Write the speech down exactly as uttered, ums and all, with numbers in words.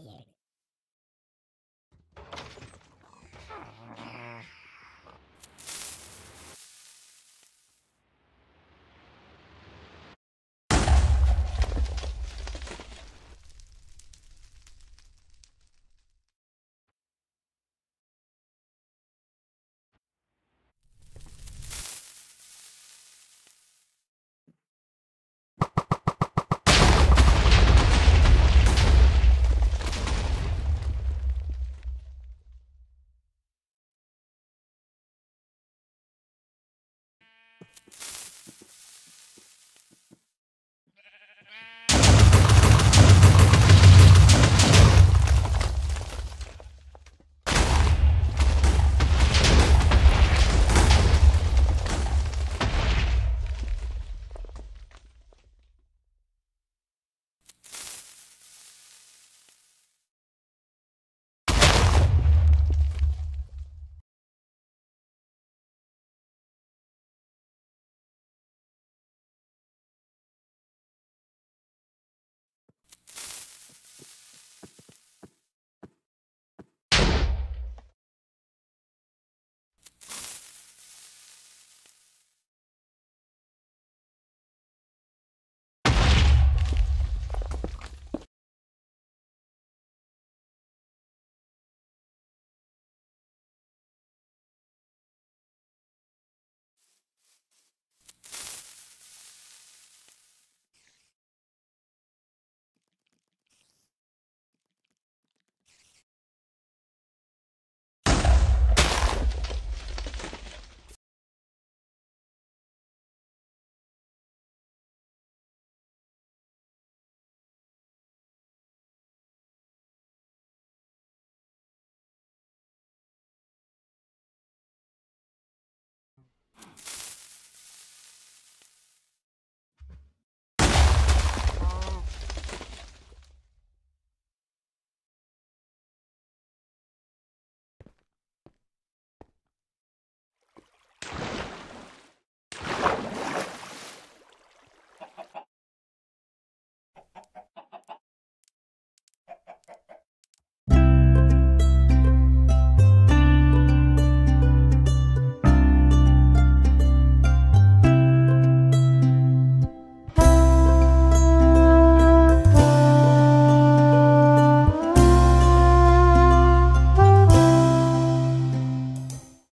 here.